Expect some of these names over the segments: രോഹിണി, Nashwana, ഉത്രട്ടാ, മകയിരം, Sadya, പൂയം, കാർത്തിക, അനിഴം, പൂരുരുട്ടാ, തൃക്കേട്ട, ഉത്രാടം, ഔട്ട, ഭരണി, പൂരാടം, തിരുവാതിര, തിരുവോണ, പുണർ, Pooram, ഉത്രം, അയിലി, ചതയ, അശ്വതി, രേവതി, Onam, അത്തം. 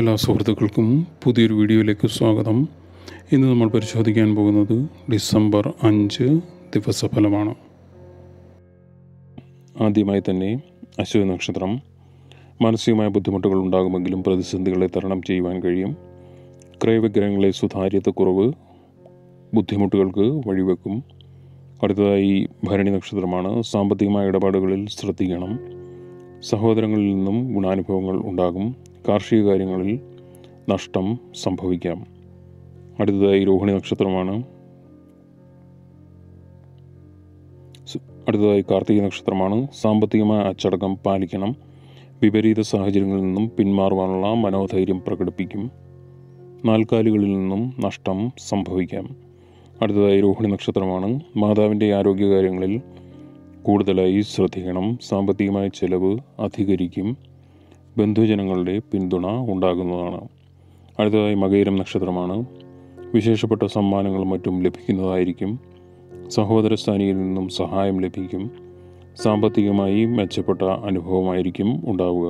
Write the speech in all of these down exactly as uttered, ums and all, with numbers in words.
എല്ലാ സുഹൃത്തുക്കൾക്കും പുതിയൊരു വീഡിയോയിലേക്ക് സ്വാഗതം. ഇന്ന് നമ്മൾ പരിശോധിക്കാൻ പോകുന്നത് ഡിസംബർ അഞ്ച് ദിവസഫലമാണ്. ആദ്യമായി തന്നെ അശ്വതി നക്ഷത്രം. മാനസികമായ ബുദ്ധിമുട്ടുകൾ ഉണ്ടാകുമെങ്കിലും പ്രതിസന്ധികളെ തരണം ചെയ്യുവാൻ കഴിയും. ക്രയവിഗ്രഹങ്ങളെ സുതാര്യതക്കുറവ് ബുദ്ധിമുട്ടുകൾക്ക് വഴിവെക്കും. അടുത്തതായി ഭരണി നക്ഷത്രമാണ്. സാമ്പത്തികമായ ഇടപാടുകളിൽ ശ്രദ്ധിക്കണം. സഹോദരങ്ങളിൽ നിന്നും ഗുണാനുഭവങ്ങൾ ഉണ്ടാകും. കാർഷിക കാര്യങ്ങളിൽ നഷ്ടം സംഭവിക്കാം. അടുത്തതായി രോഹിണി നക്ഷത്രമാണ്. അടുത്തതായി കാർത്തിക നക്ഷത്രമാണ്. സാമ്പത്തികമായ അച്ചടക്കം പാലിക്കണം. വിപരീത സാഹചര്യങ്ങളിൽ നിന്നും പിന്മാറുവാനുള്ള മനോധൈര്യം പ്രകടിപ്പിക്കും. നാൽക്കാലികളിൽ നിന്നും നഷ്ടം സംഭവിക്കാം. അടുത്തതായി രോഹിണി നക്ഷത്രമാണ്. മാതാവിൻ്റെ ആരോഗ്യകാര്യങ്ങളിൽ കൂടുതലായി ശ്രദ്ധിക്കണം. സാമ്പത്തികമായ ചെലവ് അധികരിക്കും. ബന്ധുജനങ്ങളുടെ പിന്തുണ ഉണ്ടാകുന്നതാണ്. അടുത്തതായി മകയിരം നക്ഷത്രമാണ്. വിശേഷപ്പെട്ട സമ്മാനങ്ങളും മറ്റും ലഭിക്കുന്നതായിരിക്കും. സഹോദര സ്ഥാനിയിൽ നിന്നും സഹായം ലഭിക്കും. സാമ്പത്തികമായി മെച്ചപ്പെട്ട അനുഭവമായിരിക്കും ഉണ്ടാവുക.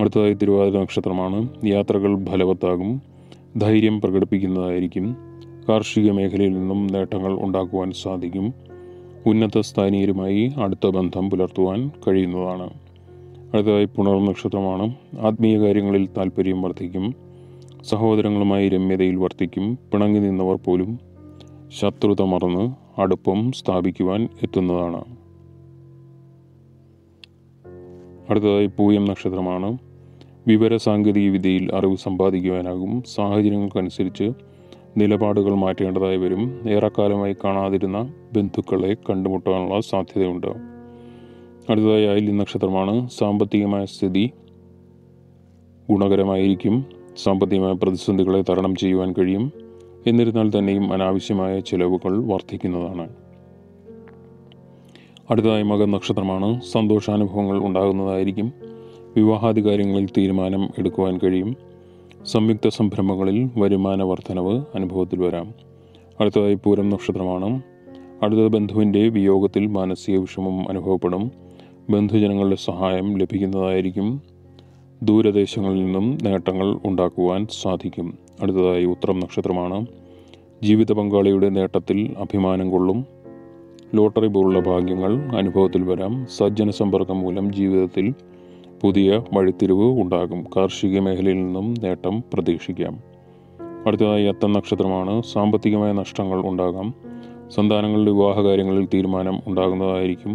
അടുത്തതായി തിരുവാതിര നക്ഷത്രമാണ്. യാത്രകൾ ഫലവത്താകും. ധൈര്യം പ്രകടിപ്പിക്കുന്നതായിരിക്കും. കാർഷിക മേഖലയിൽ നിന്നും നേട്ടങ്ങൾ ഉണ്ടാക്കുവാൻ സാധിക്കും. ഉന്നത സ്ഥാനീയരുമായി അടുത്ത ബന്ധം പുലർത്തുവാൻ കഴിയുന്നതാണ്. അടുത്തതായി പുണർ നക്ഷത്രമാണ്. ആത്മീയ കാര്യങ്ങളിൽ താല്പര്യം വർദ്ധിക്കും. സഹോദരങ്ങളുമായി രമ്യതയിൽ വർദ്ധിക്കും. പിണങ്ങി നിന്നവർ പോലും ശത്രുത മറന്ന് അടുപ്പം സ്ഥാപിക്കുവാൻ എത്തുന്നതാണ്. അടുത്തതായി പൂയം നക്ഷത്രമാണ്. വിവര സാങ്കേതിക വിദ്യയിൽ അറിവ് സമ്പാദിക്കുവാനാകും. സാഹചര്യങ്ങൾക്കനുസരിച്ച് നിലപാടുകൾ മാറ്റേണ്ടതായി വരും. ഏറെക്കാലമായി കാണാതിരുന്ന ബന്ധുക്കളെ കണ്ടുമുട്ടാനുള്ള സാധ്യതയുണ്ട്. അടുത്തതായി അയിലി നക്ഷത്രമാണ്. സാമ്പത്തികമായ സ്ഥിതി ഗുണകരമായിരിക്കും. സാമ്പത്തികമായ പ്രതിസന്ധികളെ തരണം ചെയ്യുവാൻ കഴിയും. എന്നിരുന്നാൽ തന്നെയും അനാവശ്യമായ ചിലവുകൾ വർദ്ധിക്കുന്നതാണ്. അടുത്തതായി മകൻ നക്ഷത്രമാണ്. സന്തോഷാനുഭവങ്ങൾ ഉണ്ടാകുന്നതായിരിക്കും. വിവാഹാദി കാര്യങ്ങളിൽ തീരുമാനം എടുക്കുവാൻ കഴിയും. സംയുക്ത സംരംഭങ്ങളിൽ വരുമാന വർധനവ് അനുഭവത്തിൽ വരാം. അടുത്തതായി പൂരം നക്ഷത്രമാണ്. അടുത്ത ബന്ധുവിൻ്റെ വിയോഗത്തിൽ മാനസിക വിഷമം അനുഭവപ്പെടും. ബന്ധുജനങ്ങളുടെ സഹായം ലഭിക്കുന്നതായിരിക്കും. ദൂരദേശങ്ങളിൽ നിന്നും നേട്ടങ്ങൾ ഉണ്ടാക്കുവാൻ സാധിക്കും. അടുത്തതായി ഉത്രം നക്ഷത്രമാണ്. ജീവിത പങ്കാളിയുടെ നേട്ടത്തിൽ അഭിമാനം കൊള്ളും. ലോട്ടറി പോലുള്ള ഭാഗ്യങ്ങൾ അനുഭവത്തിൽ വരാം. സജ്ജന സമ്പർക്കം മൂലം ജീവിതത്തിൽ പുതിയ വഴിത്തിരിവ് ഉണ്ടാകും. കാർഷിക മേഖലയിൽ നിന്നും നേട്ടം പ്രതീക്ഷിക്കാം. അടുത്തതായി അത്തം നക്ഷത്രമാണ്. സാമ്പത്തികമായ നഷ്ടങ്ങൾ ഉണ്ടാകാം. സന്താനങ്ങളുടെ വിവാഹകാര്യങ്ങളിൽ തീരുമാനം ഉണ്ടാകുന്നതായിരിക്കും.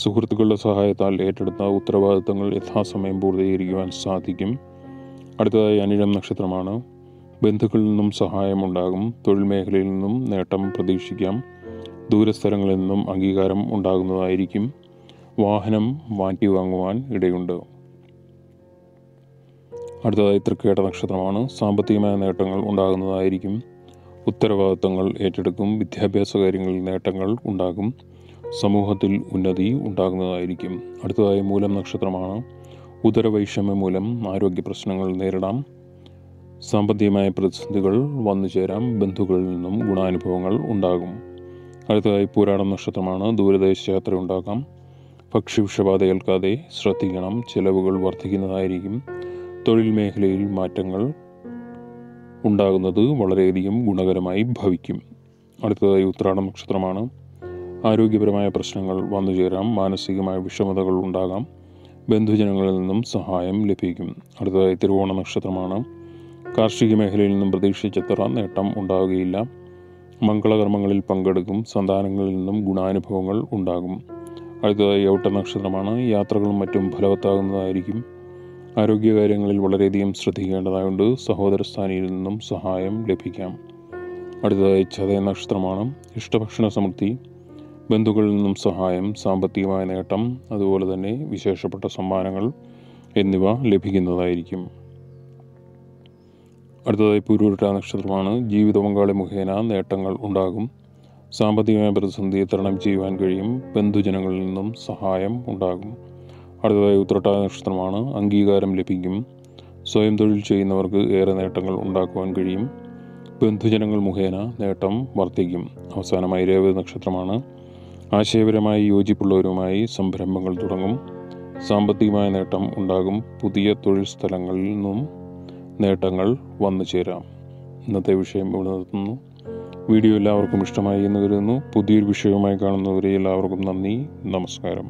സുഹൃത്തുക്കളുടെ സഹായത്താൽ ഏറ്റെടുത്ത ഉത്തരവാദിത്തങ്ങൾ യഥാസമയം പൂർത്തീകരിക്കുവാൻ സാധിക്കും. അടുത്തതായി അനിഴം നക്ഷത്രമാണ്. ബന്ധുക്കളിൽ നിന്നും സഹായമുണ്ടാകും. തൊഴിൽ മേഖലയിൽ നിന്നും നേട്ടം പ്രതീക്ഷിക്കാം. ദൂരസ്ഥലങ്ങളിൽ നിന്നും അംഗീകാരം ഉണ്ടാകുന്നതായിരിക്കും. വാഹനം മാറ്റി വാങ്ങുവാൻ ഇടയുണ്ട്. അടുത്തതായി തൃക്കേട്ട നക്ഷത്രമാണ്. സാമ്പത്തികമായ നേട്ടങ്ങൾ ഉണ്ടാകുന്നതായിരിക്കും. ഉത്തരവാദിത്തങ്ങൾ ഏറ്റെടുക്കും. വിദ്യാഭ്യാസ കാര്യങ്ങളിൽ നേട്ടങ്ങൾ ഉണ്ടാകും. സമൂഹത്തിൽ ഉന്നതി ഉണ്ടാകുന്നതായിരിക്കും. അടുത്തതായി മൂലം നക്ഷത്രമാണ്. ഉദരവൈഷമ്യം മൂലം ആരോഗ്യ പ്രശ്നങ്ങൾ നേരിടാം. സാമ്പത്തികമായ പ്രതിസന്ധികൾ വന്നു ചേരാം. ബന്ധുക്കളിൽ നിന്നും ഗുണാനുഭവങ്ങൾ ഉണ്ടാകും. അടുത്തതായി പൂരാടം നക്ഷത്രമാണ്. ദൂരദേശ യാത്ര ഉണ്ടാകാം. ഭക്ഷ്യ വിഷബാധ ഏൽക്കാതെ ശ്രദ്ധിക്കണം. ചെലവുകൾ വർദ്ധിക്കുന്നതായിരിക്കും. തൊഴിൽ മേഖലയിൽ മാറ്റങ്ങൾ ഉണ്ടാകുന്നത് വളരെയധികം ഗുണകരമായി ഭവിക്കും. അടുത്തതായി ഉത്രാടം നക്ഷത്രമാണ്. ആരോഗ്യപരമായ പ്രശ്നങ്ങൾ വന്നു ചേരാം. മാനസികമായ വിഷമതകൾ ഉണ്ടാകാം. ബന്ധുജനങ്ങളിൽ നിന്നും സഹായം ലഭിക്കും. അടുത്തതായി തിരുവോണ നക്ഷത്രമാണ്. കാർഷിക മേഖലയിൽ നിന്നും പ്രതീക്ഷിച്ചത്ര നേട്ടം ഉണ്ടാകുകയില്ല. മംഗളകർമ്മങ്ങളിൽ പങ്കെടുക്കും. സന്താനങ്ങളിൽ നിന്നും ഗുണാനുഭവങ്ങൾ ഉണ്ടാകും. അടുത്തതായി ഔട്ട നക്ഷത്രമാണ്. യാത്രകളും മറ്റും ഫലവത്താകുന്നതായിരിക്കും. ആരോഗ്യകാര്യങ്ങളിൽ വളരെയധികം ശ്രദ്ധിക്കേണ്ടതായുണ്ട്. സഹോദര സ്ഥാനിയിൽ നിന്നും സഹായം ലഭിക്കാം. അടുത്തതായി ചതയ നക്ഷത്രമാണ്. ഇഷ്ടഭക്ഷണ സമൃദ്ധി, ബന്ധുക്കളിൽ നിന്നും സഹായം, സാമ്പത്തികമായ നേട്ടം, അതുപോലെ തന്നെ വിശേഷപ്പെട്ട സമ്മാനങ്ങൾ എന്നിവ ലഭിക്കുന്നതായിരിക്കും. അടുത്തതായി പൂരുരുട്ടാ നക്ഷത്രമാണ്. ജീവിത പങ്കാളി മുഖേന നേട്ടങ്ങൾ ഉണ്ടാകും. സാമ്പത്തികമായ പ്രതിസന്ധിയെ തരണം ചെയ്യുവാൻ കഴിയും. ബന്ധുജനങ്ങളിൽ നിന്നും സഹായം ഉണ്ടാകും. അടുത്തതായി ഉത്രട്ടാ നക്ഷത്രമാണ്. അംഗീകാരം ലഭിക്കും. സ്വയം തൊഴിൽ ചെയ്യുന്നവർക്ക് ഏറെ നേട്ടങ്ങൾ ഉണ്ടാക്കുവാൻ കഴിയും. ബന്ധുജനങ്ങൾ മുഖേന നേട്ടം വർദ്ധിക്കും. അവസാനമായി രേവതി നക്ഷത്രമാണ്. ആശയപരമായി യോജിപ്പുള്ളവരുമായി സംരംഭങ്ങൾ തുടങ്ങും. സാമ്പത്തികമായ നേട്ടം ഉണ്ടാകും. പുതിയ തൊഴിൽ സ്ഥലങ്ങളിൽ നിന്നും നേട്ടങ്ങൾ വന്നു ചേരാം. ഇന്നത്തെ വിഷയം ഇവിടെ നിർത്തുന്നു. വീഡിയോ എല്ലാവർക്കും ഇഷ്ടമായി എന്ന് കരുതുന്നു. പുതിയൊരു വിഷയവുമായി കാണുന്നവരെ എല്ലാവർക്കും നന്ദി. നമസ്കാരം.